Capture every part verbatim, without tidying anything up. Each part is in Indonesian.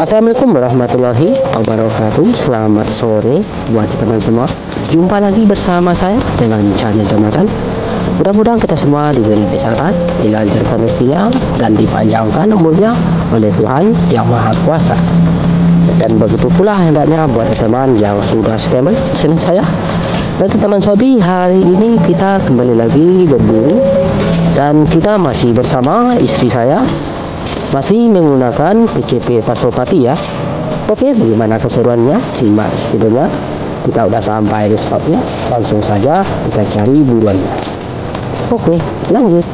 Assalamualaikum warahmatullahi wabarakatuh. Selamat sore buat teman-teman semua. Jumpa lagi bersama saya dengan channel Jonathan. Mudah-mudahan kita semua diberi kesehatan, dilancarkan rezekinya, dan dipanjangkan umurnya oleh Tuhan Yang Maha Kuasa. Dan begitu pula hendaknya buat teman yang sudah stable. Sini saya bagi teman sobi, hari ini kita kembali lagi berburu, dan kita masih bersama istri saya, masih menggunakan P C P Parcopati ya. Oke, bagaimana keseruannya? Simak videonya. Kita udah sampai di spotnya, langsung saja kita cari buruannya. Oke, lanjut.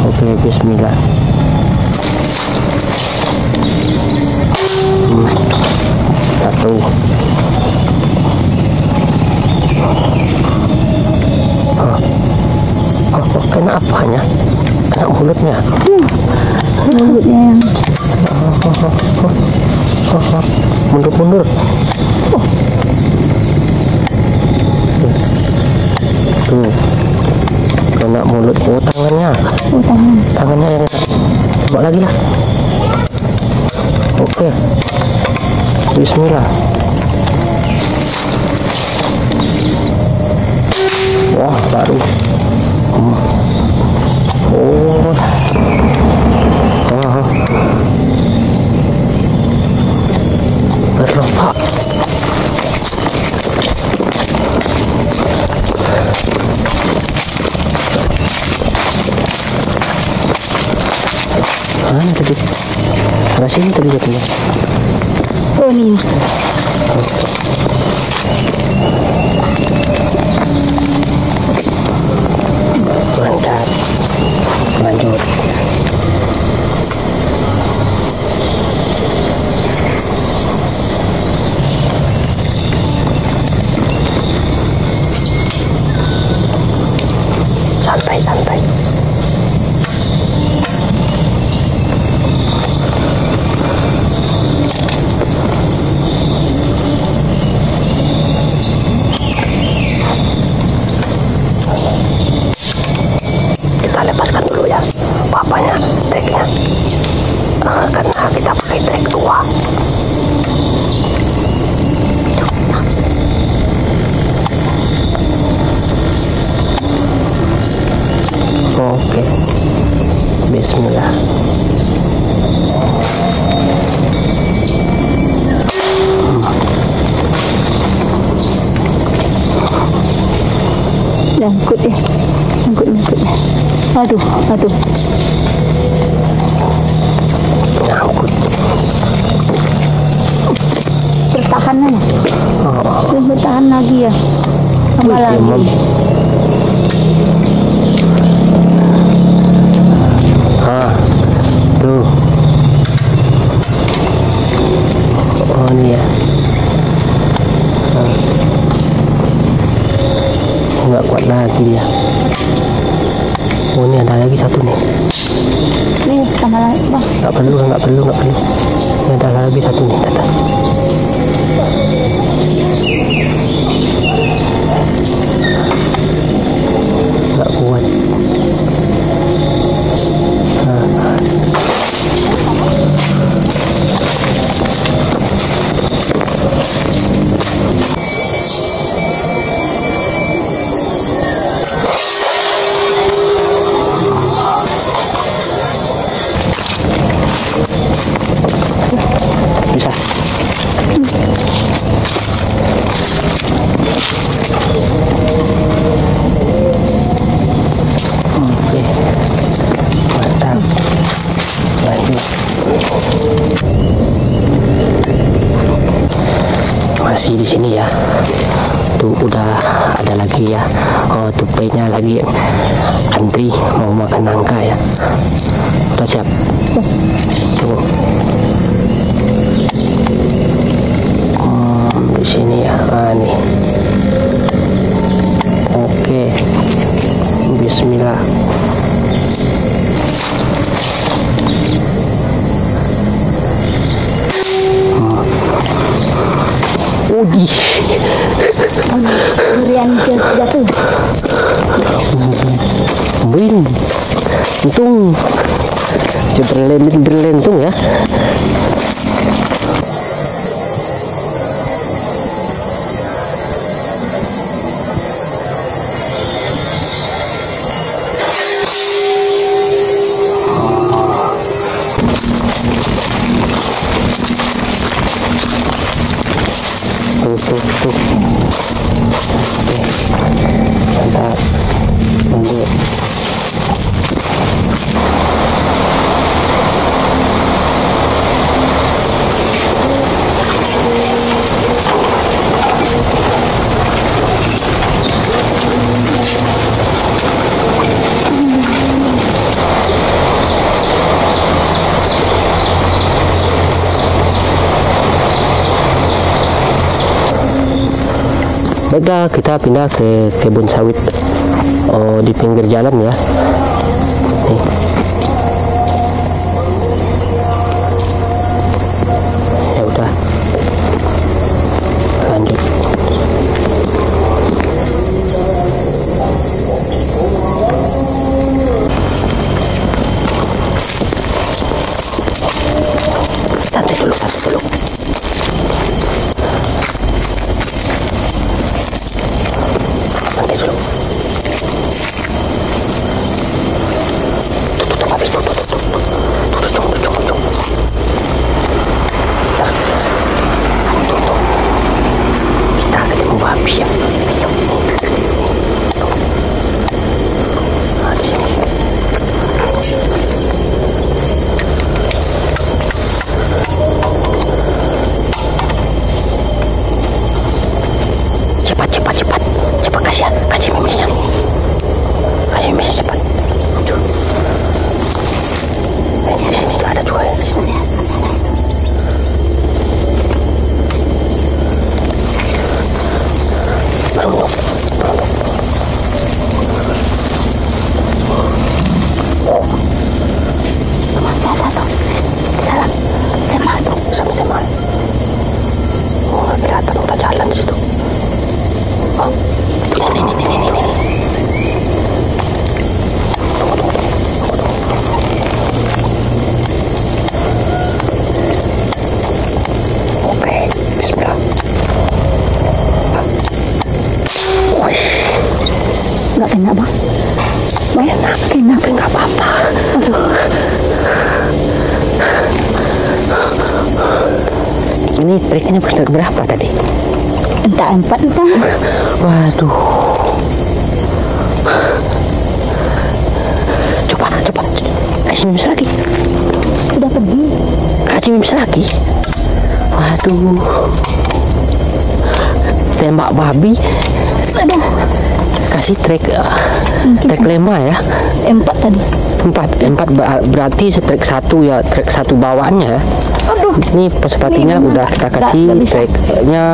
Oke, bismillah. Satu. Oh, oh, kena apanya? Kena mulutnya. Mulutnya. Mundur-mundur. Oh. Tuh. Kena mulut. Oh, tangannya. Oh, tangan. Tangannya yang coba lagi lah. Oke. Bismillah. Wah, baru. Oh. Ah. Berlompat. Mana tadi? Ada sini tadi jatuhnya. Oh, ini. Mantap. Lanjut. Santai-santai. Kita lepaskan dulu ya, Bapak. nyangkut ya, nyangkut nyangkut ya. Aduh, aduh. Nyangkut. Bertahan ya. Oh. Bertahan lagi ya. Tambah lagi. Ya, ah, tuh. Oh ini ya. Nggak kuat lagi dia. Oh ini ada lagi satu nih. Ini sama lagi bang. Nggak perlu, nggak perlu, nggak perlu. Ini ada lagi satu nih. Tata. Nggak kuat. Di sini ya, tuh udah ada lagi ya. Oh, tupenya lagi antri mau makan nangka ya. Udah siap. Tuh. Oh, di sini ya, ah, nih. Oke, bismillah. Udi, durian jatuh. Win, untung, berlen berlentung ya. Tuh. Oke, mantap. Lanjut. Baiklah, kita pindah ke kebun sawit. Oh, di pinggir jalan ya. Nih. Ya udah. Lanjut. Santai dulu, santai dulu. Ini triknya berapa tadi? Entah empat entah. Waduh. Coba, coba kasih mimis lagi. Udah pergi, kasih mimis lagi. Waduh, tembak babi. Aduh, kasih trek trek lema ya, empat tadi, empat empat berarti trek satu ya, trek satu bawaannya. Aduh, ini pesepatinya udah kita kasih treknya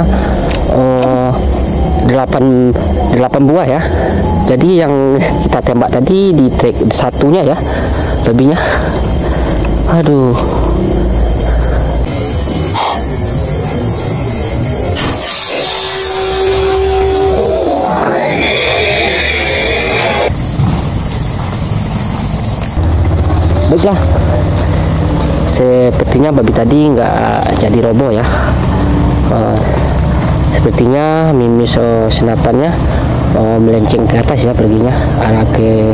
eh, delapan delapan buah ya. Jadi yang kita tembak tadi di trek satunya ya, babinya. Aduh. Baiklah, sepertinya babi tadi nggak jadi roboh ya. Uh, sepertinya mimis uh, senapannya uh, melenceng ke atas ya, perginya arah ke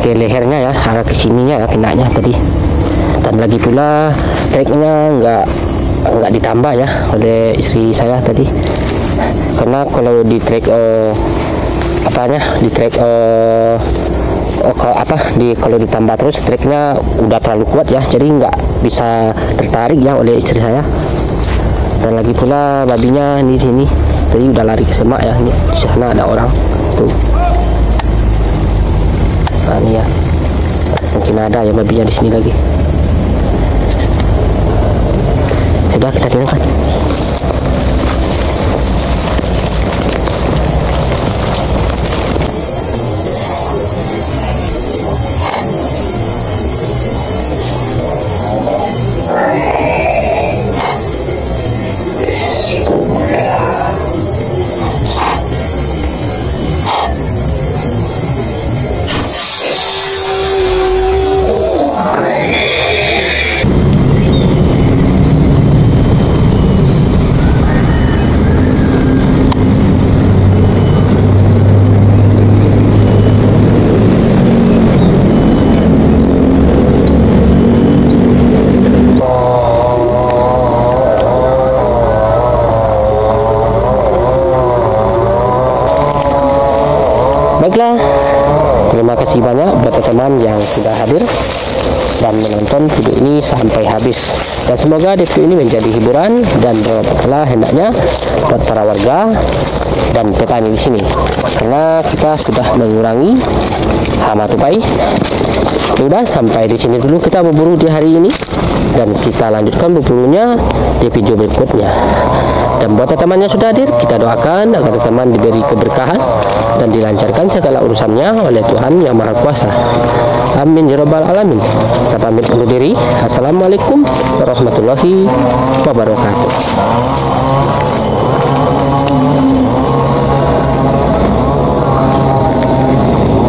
ke lehernya ya, arah ke sininya ya, kenanya tadi. Dan lagi pula treknya nggak nggak ditambah ya oleh istri saya tadi, karena kalau di trek uh, apanya di trek uh, oh, apa di kalau ditambah terus treknya udah terlalu kuat ya, jadi nggak bisa tertarik ya oleh istri saya. Dan lagi pula babinya di sini tadi udah lari ke semak ya, ini di sana ada orang tuh. Nah, ini ya mungkin ada ya babinya di sini lagi. Sudah kita hilangkan. Baiklah, terima kasih banyak buat teman-teman yang sudah hadir dan menonton video ini sampai habis. Dan semoga video ini menjadi hiburan dan bermanfaatlah hendaknya buat para warga dan petani di sini. Karena kita sudah mengurangi hama tupai. Sudah, sampai di sini dulu kita berburu di hari ini. Dan kita lanjutkan berburunya di video berikutnya. Dan buat teman-teman yang sudah hadir, kita doakan agar teman-teman diberi keberkahan dan dilancarkan segala urusannya oleh Tuhan Yang Maha Kuasa. Amin ya Rabbal Alamin. Kita pamit undur diri. Assalamualaikum warahmatullahi wabarakatuh.